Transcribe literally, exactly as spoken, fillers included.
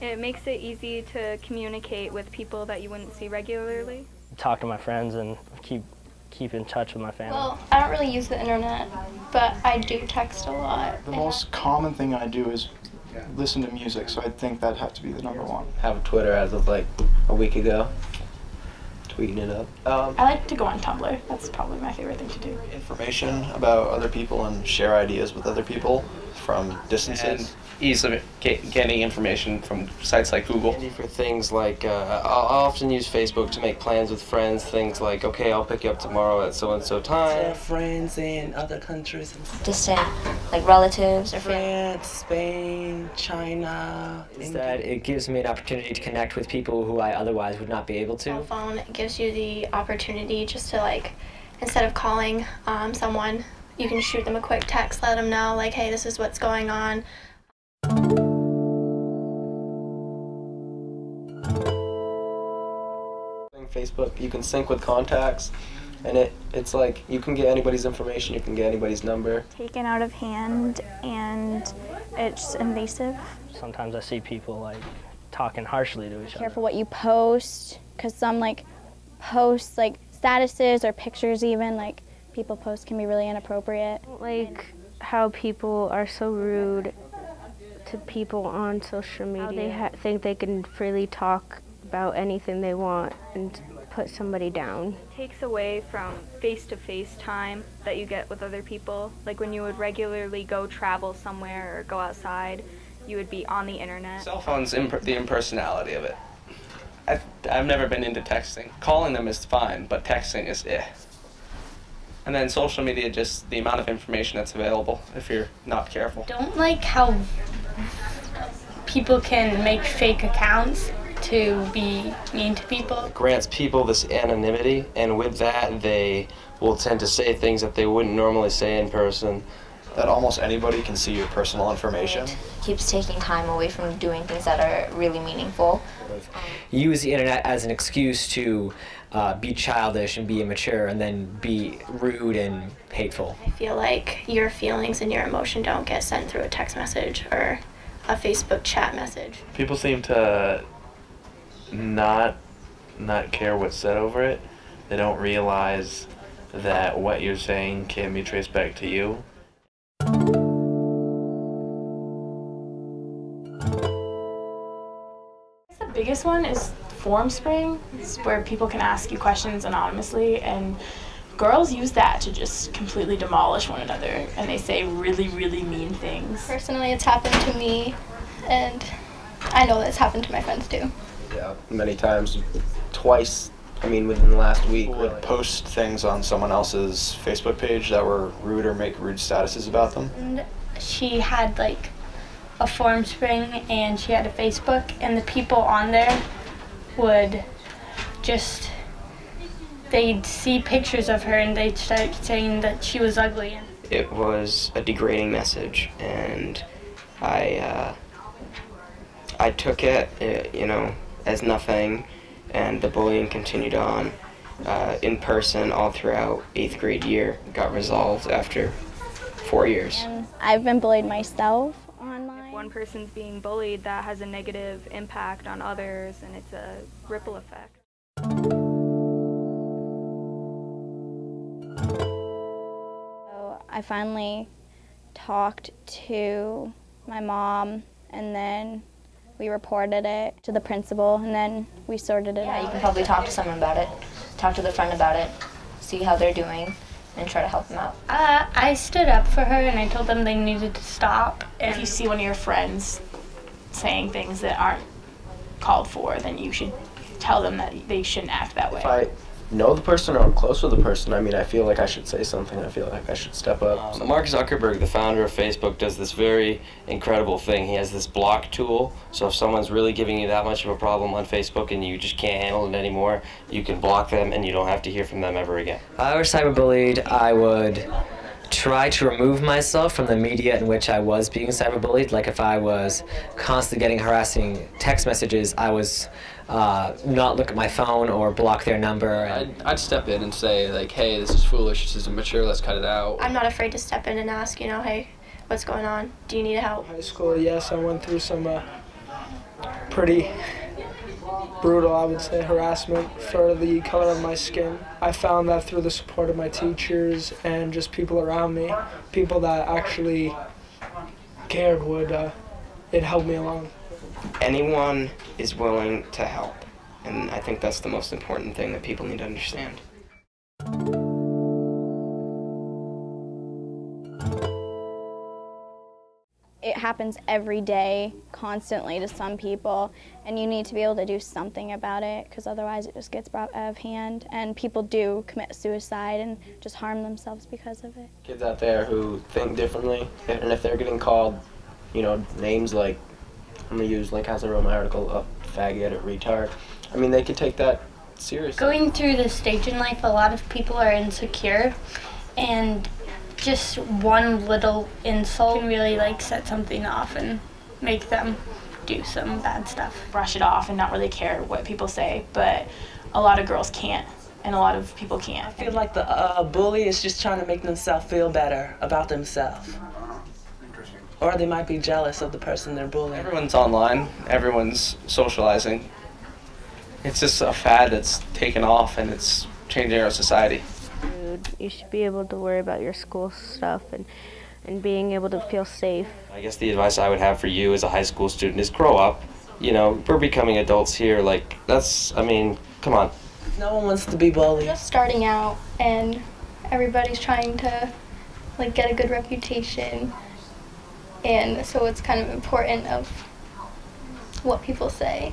It makes it easy to communicate with people that you wouldn't see regularly. Talk to my friends and keep keep in touch with my family. Well, I don't really use the internet, but I do text a lot. The most common thing I do is listen to music, so I think that'd have to be the number one. I have Twitter as of like a week ago, tweeting it up. Um, I like to go on Tumblr. That's probably my favorite thing to do. Information about other people and share ideas with other people from distances. Ease of get, getting information from sites like Google. For things like, uh, I'll often use Facebook to make plans with friends, things like, okay, I'll pick you up tomorrow at so-and-so time. Our friends in other countries. Distant, like relatives or France, Spain, China. Is that it gives me an opportunity to connect with people who I otherwise would not be able to. Cell phone gives you the opportunity just to, like, instead of calling um, someone, you can shoot them a quick text, let them know, like, hey, this is what's going on. Facebook, you can sync with contacts, and it it's like you can get anybody's information, you can get anybody's number. Taken out of hand, and it's invasive. Sometimes I see people like talking harshly to each other. Careful what you post, because some like posts like statuses or pictures even like people post can be really inappropriate. Like how people are so rude to people on social media. How they ha think they can freely talk about anything they want and put somebody down. It takes away from face-to-face time that you get with other people. Like when you would regularly go travel somewhere or go outside, you would be on the internet. Cell phones, imp the impersonality of it. I've, I've never been into texting. Calling them is fine, but texting is eh. And then social media, just the amount of information that's available if you're not careful. Don't like how people can make fake accounts to be mean to people. It grants people this anonymity, and with that they will tend to say things that they wouldn't normally say in person. That almost anybody can see your personal information. It keeps taking time away from doing things that are really meaningful. Use the internet as an excuse to uh, be childish and be immature and then be rude and hateful. I feel like your feelings and your emotion don't get sent through a text message or a Facebook chat message. People seem to not not care what's said over it. They don't realize that what you're saying can be traced back to you. The biggest one is Formspring. It's where people can ask you questions anonymously, and girls use that to just completely demolish one another, and they say really, really mean things. Personally, it's happened to me, and I know that's happened to my friends too. Yeah, many times, twice, I mean within the last week. People would post things on someone else's Facebook page that were rude or make rude statuses about them. And she had like a Formspring and she had a Facebook, and the people on there would just, they'd see pictures of her and they'd start saying that she was ugly. It was a degrading message, and I, uh, I took it, it, you know, as nothing, and the bullying continued on uh, in person all throughout eighth grade year. It got resolved after four years. And I've been bullied myself online. If one person's being bullied, that has a negative impact on others, and it's a ripple effect. So I finally talked to my mom, and then we reported it to the principal, and then we sorted it yeah, out. Yeah, you can probably talk to someone about it, talk to their friend about it, see how they're doing, and try to help them out. Uh, I stood up for her, and I told them they needed to stop. If you see one of your friends saying things that aren't called for, then you should tell them that they shouldn't act that way. If I know the person or I'm close with the person, I mean, I feel like I should say something. I feel like I should step up. Um, Mark Zuckerberg, the founder of Facebook, does this very incredible thing. He has this block tool, so if someone's really giving you that much of a problem on Facebook and you just can't handle it anymore, you can block them and you don't have to hear from them ever again. If I were cyberbullied, I would try to remove myself from the media in which I was being cyberbullied. Like if I was constantly getting harassing text messages, I was uh, not look at my phone or block their number. I'd, I'd step in and say, like, hey, this is foolish, this is immature, let's cut it out. I'm not afraid to step in and ask, you know, hey, what's going on? Do you need help? High school, yes, I went through some uh, pretty brutal, I would say, harassment for the color of my skin. I found that through the support of my teachers and just people around me, people that actually cared, would, uh, it helped me along. Anyone is willing to help, and I think that's the most important thing that people need to understand. It happens every day, constantly, to some people, and you need to be able to do something about it, because otherwise it just gets brought out of hand, and people do commit suicide and just harm themselves because of it. Kids out there who think differently, and if they're getting called, you know, names like, I'm going to use Link House, I wrote my article, a faggot or retard, I mean, they could take that seriously. Going through this stage in life, a lot of people are insecure, and just one little insult can really like set something off and make them do some bad stuff. Brush it off and not really care what people say, but a lot of girls can't, and a lot of people can't. I feel like the uh, bully is just trying to make themselves feel better about themselves. Or they might be jealous of the person they're bullying. Everyone's online, everyone's socializing. It's just a fad that's taken off and it's changing our society. You should be able to worry about your school stuff and, and being able to feel safe. I guess the advice I would have for you as a high school student is grow up. You know, we're becoming adults here. Like, that's, I mean, come on. No one wants to be bullied. Just starting out, and everybody's trying to, like, get a good reputation. And so it's kind of important of what people say.